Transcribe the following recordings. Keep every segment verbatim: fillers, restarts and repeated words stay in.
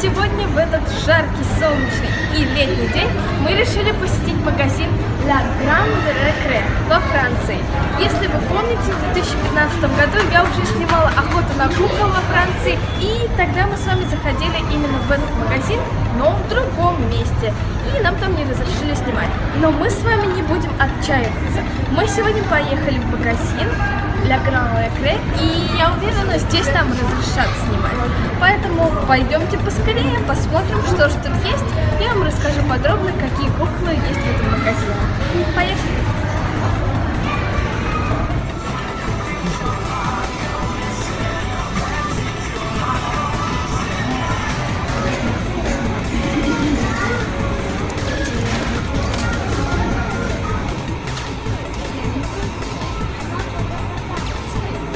Сегодня, в этот жаркий, солнечный и летний день, мы решили посетить магазин La Grande Recre во Франции. Если вы помните, в две тысячи пятнадцатом году я уже снимала охоту на кукол во Франции, и тогда мы с вами заходили именно в этот магазин, но в другом месте, и нам там не разрешили снимать. Но мы с вами не будем отчаиваться. Мы сегодня поехали в магазин La Grande Recre, и я уверена, здесь нам разрешат снимать. Поэтому пойдемте поскорее, посмотрим, что же тут есть. Я вам расскажу подробно, какие куклы есть в этом магазине. Поехали!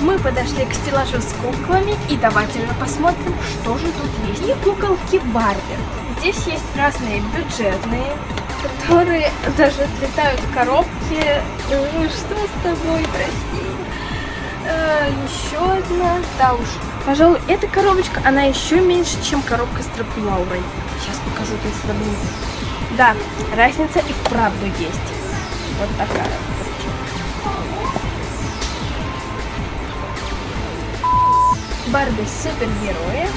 Мы подошли к стеллажу с куклами, и давайте же посмотрим, что же тут есть. И куколки Барби. Здесь есть разные бюджетные, которые даже отлетают в коробке. Что с тобой, прости? А, еще одна. Да уж. Пожалуй, эта коробочка, она еще меньше, чем коробка с Дракулаурой. Сейчас покажу, если забыл. Да, разница и вправду есть. Вот такая. Барби-супергерои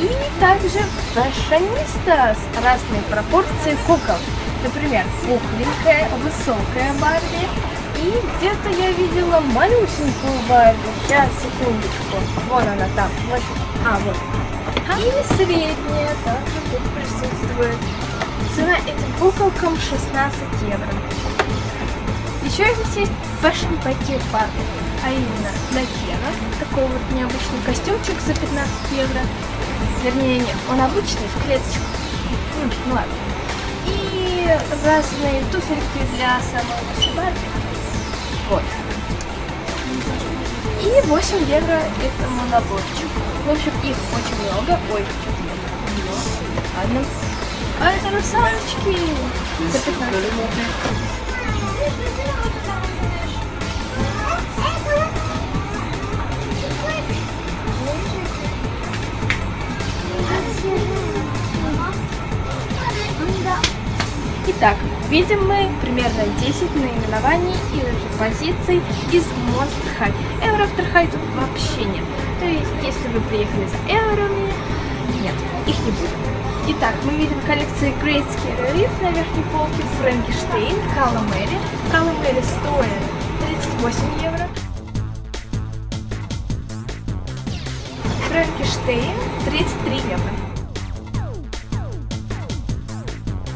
и также фашиниста с разной пропорцией кукол. Например, пухленькая, высокая Барби, и где-то я видела малюсенькую Барби. Сейчас, секундочку. Вон она там. Вот. А, вот. И средняя также тут присутствует. Цена этим куколкам шестнадцать евро. Еще здесь есть фэшн-пакет Барби, а именно Накена, такой вот необычный костюмчик за пятнадцать евро, вернее нет, он обычный, в клеточку, ну, ну ладно, и разные туфельки для самого Барби, вот, и восемь евро этому наборчику, в общем их очень много, ой, ладно, а это русалочки за пятнадцать евро. Итак, видим мы примерно десять наименований или же позиций из Monster High. Ever After High тут вообще нет. То есть, если вы приехали за эверами, нет, их не будет. Итак, мы видим коллекции Great Scarlet на верхней полке, Франкенштейн, Каламэри. Каламэри стоит тридцать восемь евро. Франкенштейн тридцать три евро.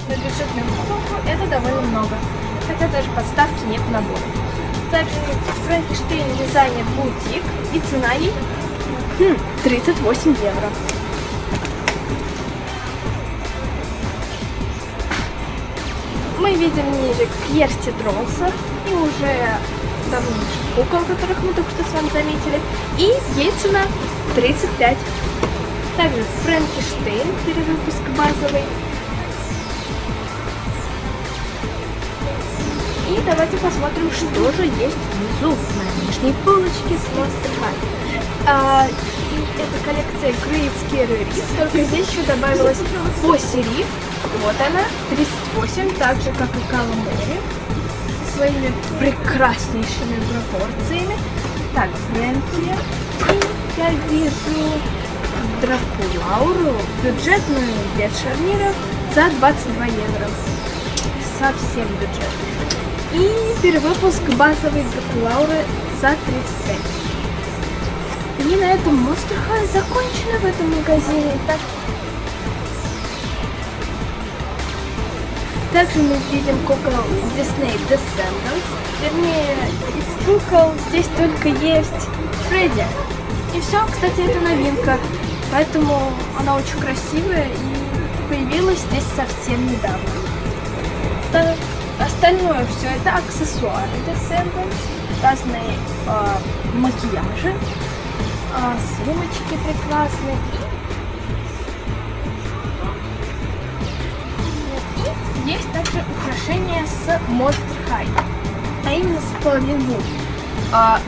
На бюджетную упаковку это довольно много, хотя даже подставки нет в наборе. Также Франкенштейн дизайнер бутик, и цена ей хм, тридцать восемь евро. Мы видим ниже Керсти Тронса и уже давнишних кукол, которых мы только что с вами заметили. И ей цена тридцать пять. Также Франкенштейн, перевыпуск базовый. И давайте посмотрим, что же есть внизу на нижней полочке с Monster High. А, и это коллекция Great Scarlet, только здесь еще добавилась Посери. Вот она, тридцать восемь, так же как и Каламэри, со своими прекраснейшими пропорциями. Так, Фрэнки, и я вижу Дракулауру, бюджетную для шарниров, за двадцать два евро. Совсем бюджетный. И перевыпуск базовой Дракулауры за тридцать пять. И на этом Monster High закончено в этом магазине. Так. Также мы видим кукол Disney Descendants, вернее, из кукол здесь только есть Фредди. И все, кстати, это новинка, поэтому она очень красивая и появилась здесь совсем недавно. Так, остальное все это аксессуары Descendants, разные э, макияжи, э, сумочки прекрасные. Есть также украшения с Monster High, а именно с половинной. А,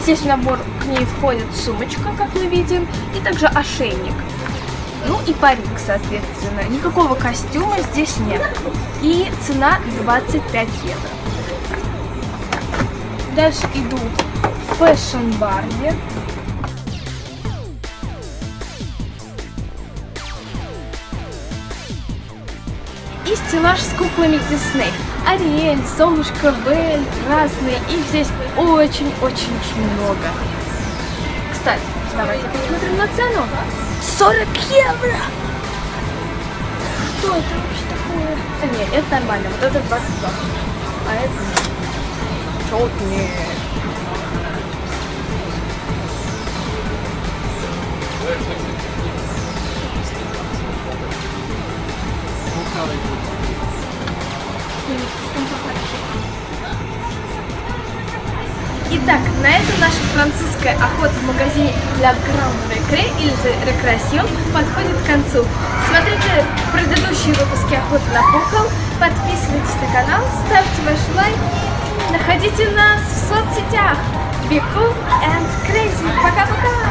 здесь в набор к ней входит сумочка, как мы видим, и также ошейник. Ну и парик, соответственно. Никакого костюма здесь нет. И цена двадцать пять евро. Дальше идут фэшн-барби. И стеллаж с куклами Disney. Ариэль, Солнышко, Бель, разные. Их здесь очень-очень много. Кстати, давайте посмотрим на цену. сорок евро! Что это вообще такое? А нет, это нормально. Вот это двадцать два. А это... Чёртный. Итак, на этом наша французская охота в магазине La Grande Recre или Recreation подходит к концу. Смотрите предыдущие выпуски охоты на кукол, подписывайтесь на канал, ставьте ваши лайки, находите нас в соцсетях. Be cool and crazy. Пока-пока!